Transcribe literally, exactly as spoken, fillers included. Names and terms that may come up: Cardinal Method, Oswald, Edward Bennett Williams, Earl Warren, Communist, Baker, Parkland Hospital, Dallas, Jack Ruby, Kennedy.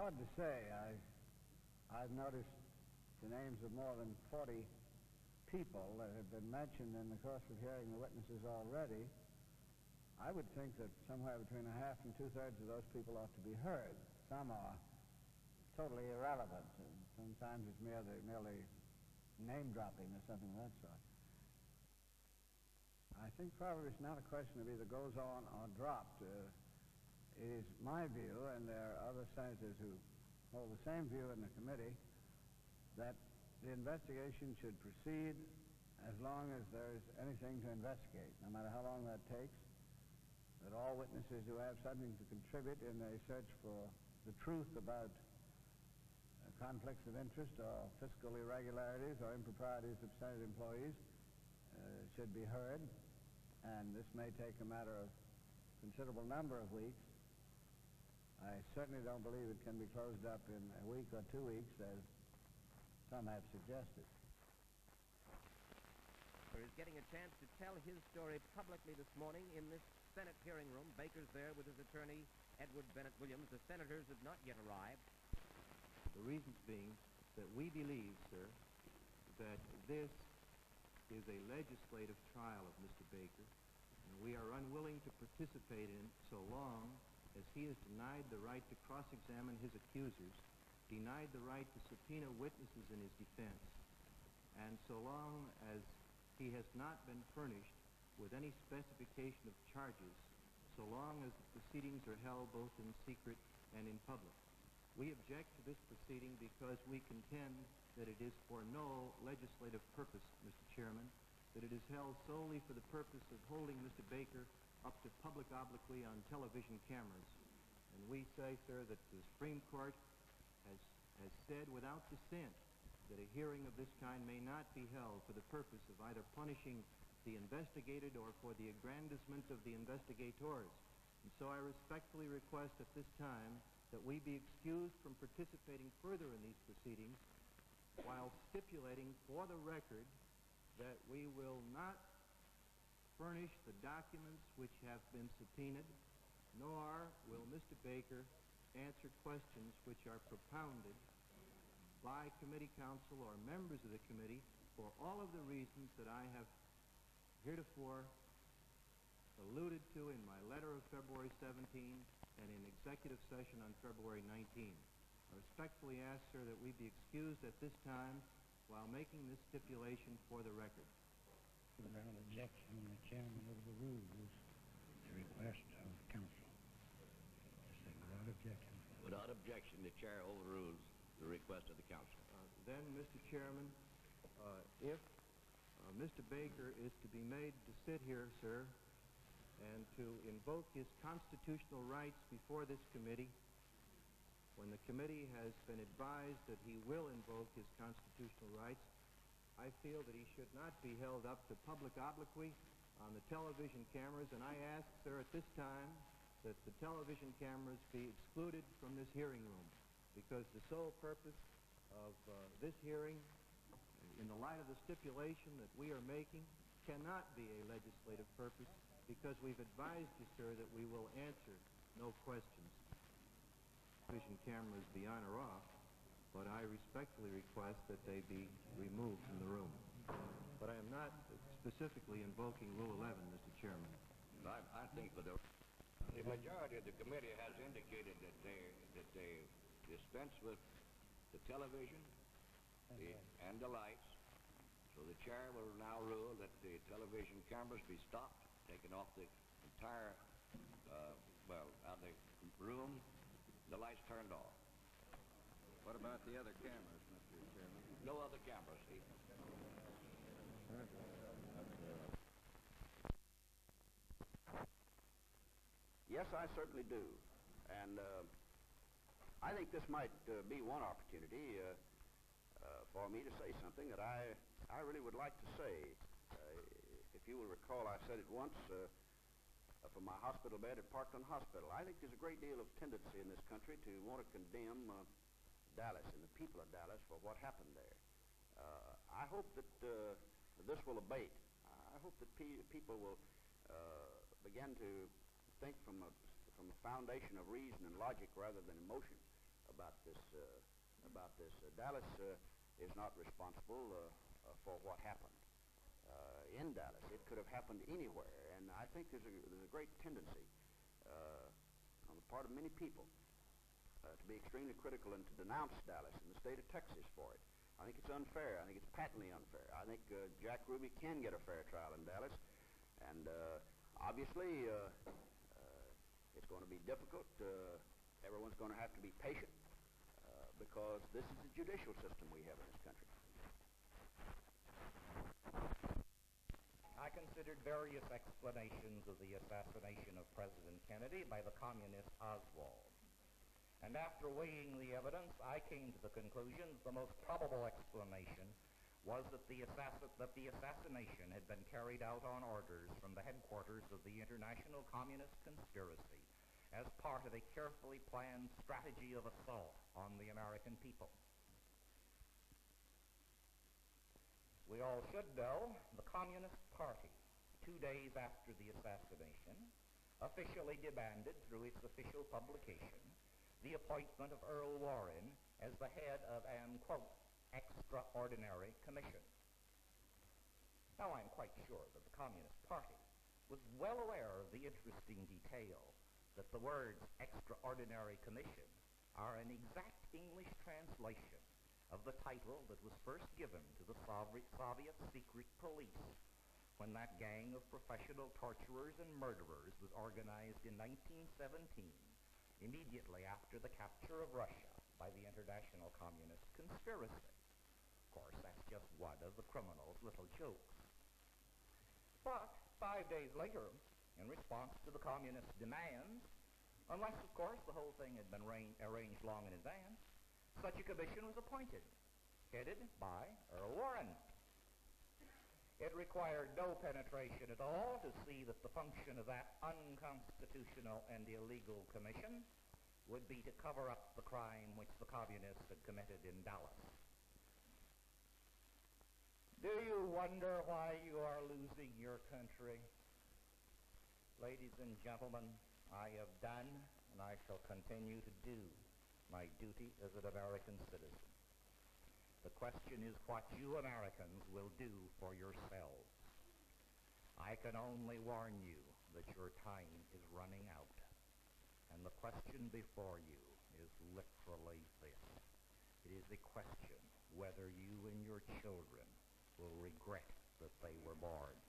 hard to say. I, I've noticed the names of more than forty people that have been mentioned in the course of hearing the witnesses already. I would think that somewhere between a half and two-thirds of those people ought to be heard. Some are totally irrelevant, and sometimes it's merely, merely name-dropping or something of that sort. I think probably it's not a question of either goes on or dropped. Uh, it is my view, and there are other senators who hold the same view in the committee, that the investigation should proceed as long as there is anything to investigate, no matter how long that takes, that all witnesses who have something to contribute in their search for the truth about uh, conflicts of interest or fiscal irregularities or improprieties of Senate employees uh, should be heard. And this may take a matter of considerable number of weeks. I certainly don't believe it can be closed up in a week or two weeks, as some have suggested. He's getting a chance to tell his story publicly this morning in this Senate hearing room. Baker's there with his attorney, Edward Bennett Williams. The senators have not yet arrived. The reasons being that we believe, sir, that this is a legislative trial of Mister Baker, and we are unwilling to participate in so long as he is denied the right to cross-examine his accusers, denied the right to subpoena witnesses in his defense, and so long as he has not been furnished with any specification of charges, so long as the proceedings are held both in secret and in public. We object to this proceeding because we contend that it is for no legislative purpose, Mister Chairman, that it is held solely for the purpose of holding Mister Baker up to public obloquy on television cameras. And we say, sir, that the Supreme Court has, has said without dissent that a hearing of this kind may not be held for the purpose of either punishing the investigated or for the aggrandizement of the investigators. And so I respectfully request at this time that we be excused from participating further in these proceedings, while stipulating for the record that we will not furnish the documents which have been subpoenaed, nor will Mister Baker answer questions which are propounded by committee counsel or members of the committee, for all of the reasons that I have heretofore alluded to in my letter of February seventeenth and in executive session on February nineteenth. I respectfully ask, sir, that we be excused at this time while making this stipulation for the record. Without objection, the chairman overrules the request of the counsel. Without objection. Without objection, the chair overrules the request of the counsel. Uh, then, Mister Chairman, uh, if uh, Mister Baker is to be made to sit here, sir, and to invoke his constitutional rights before this committee, when the committee has been advised that he will invoke his constitutional rights, I feel that he should not be held up to public obloquy on the television cameras, and I ask, sir, at this time, that the television cameras be excluded from this hearing room, because the sole purpose of uh, this hearing, in the light of the stipulation that we are making, cannot be a legislative purpose, because we've advised you, sir, that we will answer no questions. Television cameras be on or off, but I respectfully request that they be removed from the room. But I am not specifically invoking Rule eleven, Mister Chairman. I, I think that the... The majority of the committee has indicated that they that they dispense with the television the, and the lights. So the chair will now rule that the television cameras be stopped, taken off the entire, uh, well, out of the room, the lights turned off. What about the other cameras, Mister Chairman? No other cameras, either. Yes, I certainly do, and uh, I think this might uh, be one opportunity uh, uh, for me to say something that I, I really would like to say. Uh, if you will recall, I said it once uh, from my hospital bed at Parkland Hospital. I think there's a great deal of tendency in this country to want to condemn uh, Dallas and the people of Dallas for what happened there. Uh, I hope that uh, this will abate. I hope that pe people will uh, begin to think from a, from a foundation of reason and logic rather than emotion about this, uh, about this. Uh, Dallas uh, is not responsible uh, uh, for what happened uh, in Dallas. It could have happened anywhere, and I think there's a, there's a great tendency uh, on the part of many people uh, to be extremely critical and to denounce Dallas and the state of Texas for it. I think it's unfair. I think it's patently unfair. I think uh, Jack Ruby can get a fair trial in Dallas, and uh, obviously uh, uh, it's going to be difficult. Uh, everyone's going to have to be patient uh, because this is the judicial system we have in this country. I considered various explanations of the assassination of President Kennedy by the communist Oswald. And after weighing the evidence, I came to the conclusion that the most probable explanation was that the, assassin that the assassination had been carried out on orders from the headquarters of the International Communist Conspiracy as part of a carefully planned strategy of assault on the American people. We all should know the Communist Party, two days after the assassination, officially demanded through its official publication the appointment of Earl Warren as the head of an, quote, extraordinary commission. Now, I'm quite sure that the Communist Party was well aware of the interesting detail that the words extraordinary commission are an exact English translation of the title that was first given to the Soviet secret police when that gang of professional torturers and murderers was organized in nineteen seventeen. Immediately after the capture of Russia by the International Communist Conspiracy. Of course, that's just one of the criminals' little jokes. But five days later, in response to the communist demands, unless, of course, the whole thing had been arranged long in advance, such a commission was appointed, headed by Earl Warren. It required no penetration at all to see that the function of that unconstitutional and illegal commission would be to cover up the crime which the communists had committed in Dallas. Do you wonder why you are losing your country? Ladies and gentlemen, I have done, and I shall continue to do, my duty as an American citizen. The question is what you Americans will do for yourselves. I can only warn you that your time is running out. And the question before you is literally this. It is a question whether you and your children will regret that they were born.